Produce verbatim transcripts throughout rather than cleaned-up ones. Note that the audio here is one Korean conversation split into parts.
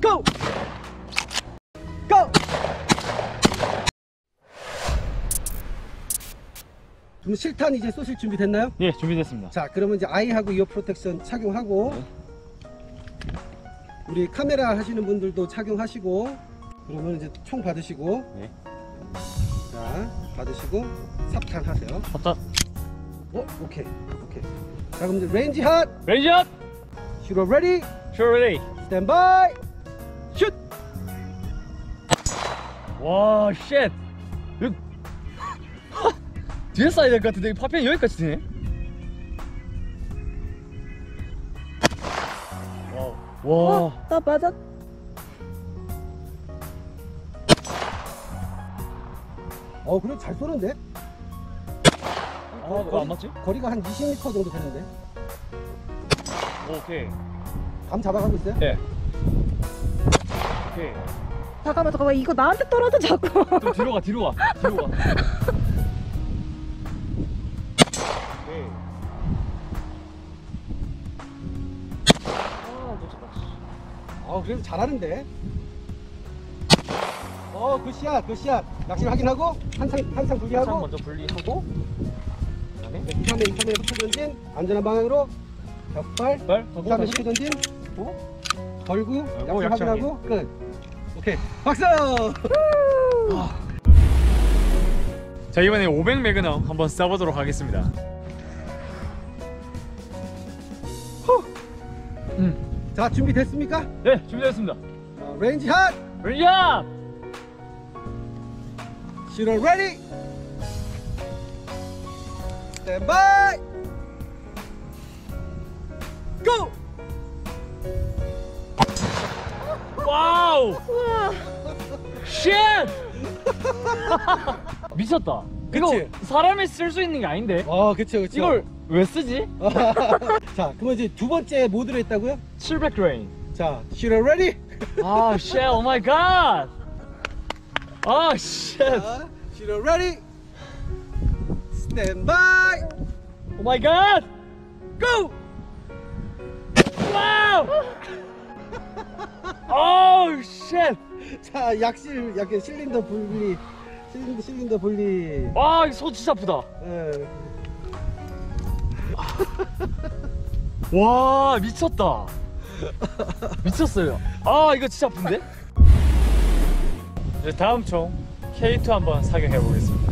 Go! Go! Go! 그럼 실탄 이제 쏘실 준비 됐나요? 예, 준비됐습니다. 자, 그러면 이제 아이하고 이어 프로텍션 착용하고 네. 우리 카메라 하시는 분들도 착용하시고 그러면 이제 총 받으시고 네. 자, 받으시고 삽탄 하세요. 삽탄. 어, 오케이. 오케이. 자, 그럼 이제 레인지 핫! 레인지 핫! Shooter ready? Shooter ready. Stand by. Shoot. 와, 쉣. 여기 뒤에 쏴야 될 것 같은데 파편이 여기까지 되네. 와. 와, 나 맞았. 어, 그래 잘 쏘는데? 어, 거리, 안 맞지? 거리가 한 이십 미터 정도 되는데. 오케이. 감 잡아가고 있어요? 네. 오케이. 잠깐만 잠깐만 이거 나한테 떨어져 자꾸. 좀 뒤로 가 뒤로 가 뒤로 가. 오케이. 아 놓쳤다. 아 그래도 잘하는데. 어 굿샷 굿샷. 낚시를 확인하고 한상 한상 분리하고. 한상 먼저 분리하고. 이삼 회, 이삼 회 흡수 전진, 안전한 방향으로 격발, 이삼 회 흡수 전진, 걸고, 약초 확인하고, 끝. 오케이, 박수! 자, 이번에 오백 매그넘 한번 쏴보도록 하겠습니다. 음. 자, 준비됐습니까? 네, 준비됐습니다. 자, 레인지 핫! 레인지 핫! 슈터 레디! Stand by. Go. 와우. Shit. 미쳤다. 그치? 이거 사람이 쓸 수 있는 게 아닌데. 아, 그렇죠, 그렇죠. 이걸 왜 쓰지? 자, 그럼 이제 두 번째 모드를 했다고요? 칠백 레인. 자, shooter ready? 아, shit. Oh my god. 아, shit. Shooter ready? Stand by! Oh my god! Go! Wow! Oh shit! 자, 약실, 약간 실린더 분리, 실린더, 실린더 분리. 와, 이거 손 진짜 아프다. 예. 와, 미쳤다. 미쳤어요. 아, 이거 진짜 아픈데? 이제 다음 총 케이 투 한번 사격해 보겠습니다.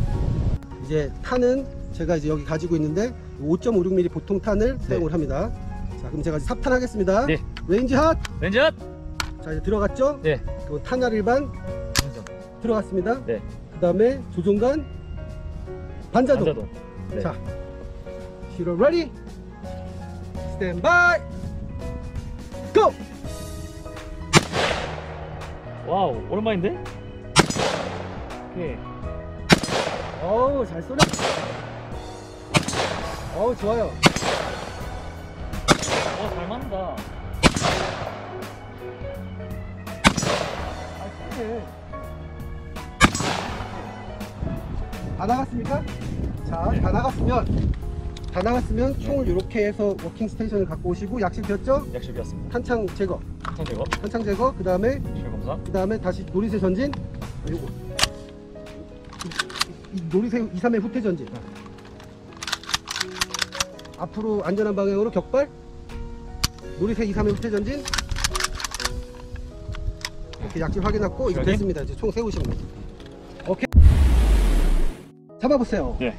이제 탄은 제가 이제 여기 가지고 있는데 오 점 오육 밀리미터 보통 탄을 네. 사용을 합니다. 자, 그럼 제가 삽탄 하겠습니다. 네. 레인지 핫! 레인지 핫! 자, 이제 들어갔죠? 네. 그리고 탄약 일반 반전. 들어갔습니다. 네. 그 다음에 조종간 반자동. 반자동. 네. 자, 슈터 레디! 스탠 바이! 고! 와우, 오랜만인데? 오케이. 어우 잘 쏘네. 어우 좋아요. 어 잘 맞는다. 아 쏘네. 다 나갔습니까? 자, 다 나갔으면 다 나갔으면 총을 이렇게 해서 워킹 스테이션을 갖고 오시고 약실 비었죠? 약실 비었습니다. 탄창 제거. 탄창 제거. 탄창 제거. 그 다음에 검사. 그 다음에 다시 도리새 전진. 요거. 놀이새우 이삼 회 후퇴 전진. 아. 앞으로 안전한 방향으로 격발. 놀이새우 이삼 회 후퇴 전진. 이렇게 약질 확인하고 이제 됐습니다. 이제 총 세우시면 돼요. 오케이. 잡아보세요. 예.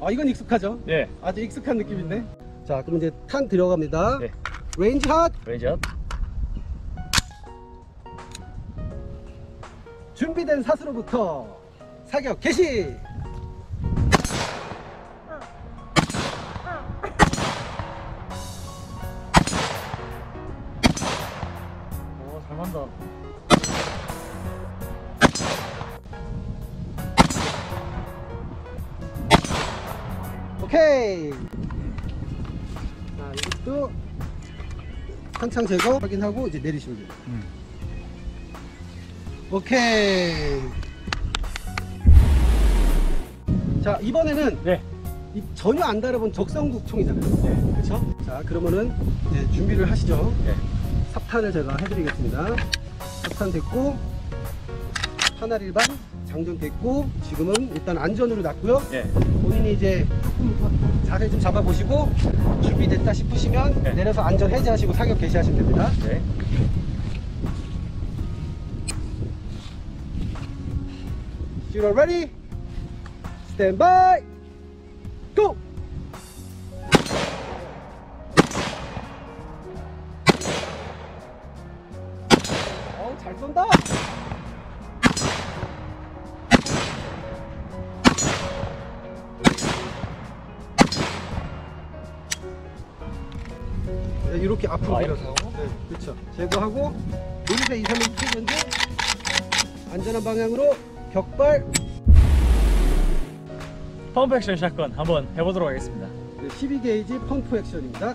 아 이건 익숙하죠? 예. 아주 익숙한 느낌인데. 자, 그럼 이제 탄 들어갑니다. 예. 레인지 핫. 레인지 핫. 준비된 사수로부터. 사격 개시! 오, 잘 만다. 오케이! 자, 이것도 탄창 제거 확인하고 이제 내리시면 돼요. 음. 오케이! 자, 이번에는 네. 전혀 안 달아본 적성국총이잖아요. 네. 그렇죠? 자, 그러면은 이제 준비를 하시죠. 네. 삽탄을 제가 해드리겠습니다. 삽탄 됐고, 탄알 일반 장전 됐고, 지금은 일단 안전으로 놨고요. 네. 본인이 이제 조금 자세 좀 잡아보시고 준비됐다 싶으시면 네. 내려서 안전 해제하시고 사격 개시하시면 됩니다. 네. You are ready? Stand by! Go! 어우, 잘 쏜다! 네, 이렇게 앞으로 밀어서. 네, 그렇죠. 제거하고, 여기서 이, 삼 일 피는데 안전한 방향으로 격발! 펌프 액션 샷건 한번 해보도록 하겠습니다. 네, 십이 게이지 펌프 액션입니다.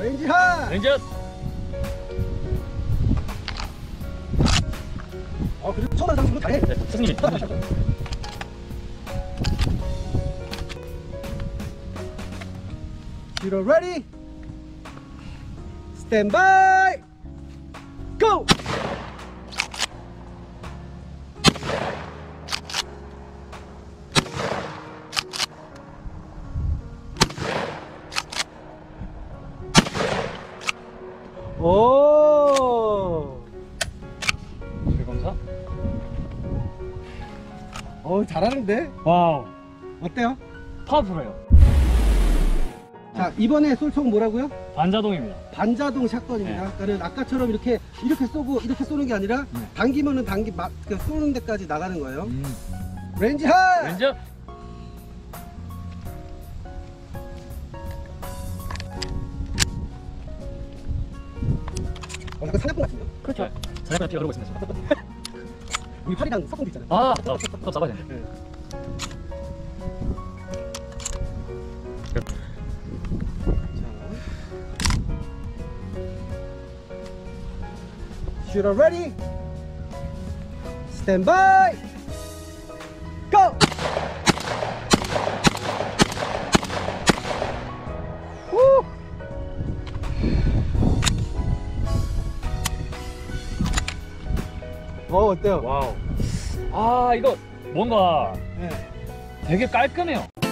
레인지 핫! 레인지 핫! 아, 그래도 처음 하는 상승은 잘해! 네, 선생님! Zero ready! Stand by! Go! 오! 실검사? 어, 잘하는데? 와우. 어때요? 파워풀해요. 자, 이번에 쏠 총 뭐라고요? 반자동입니다. 반자동 샷건입니다. 네. 그러니까 아까처럼 이렇게 이렇게 쏘고 이렇게 쏘는 게 아니라 네. 당기면은 당기 막 쏘는 데까지 나가는 거예요. 음. 렌즈 하! 렌즈! 어, 약간 사냥꾼 같은데요? 그렇죠. 사냥꾼 피가 흐르고 있습니다. 우리 팔이랑 석공도 있잖아요. 아! 컵 잡아야 되네. 네. 자. Shooter ready! Stand by! Go! 어, 어때요? 와우. 아, 이거 뭔가 네. 되게 깔끔해요.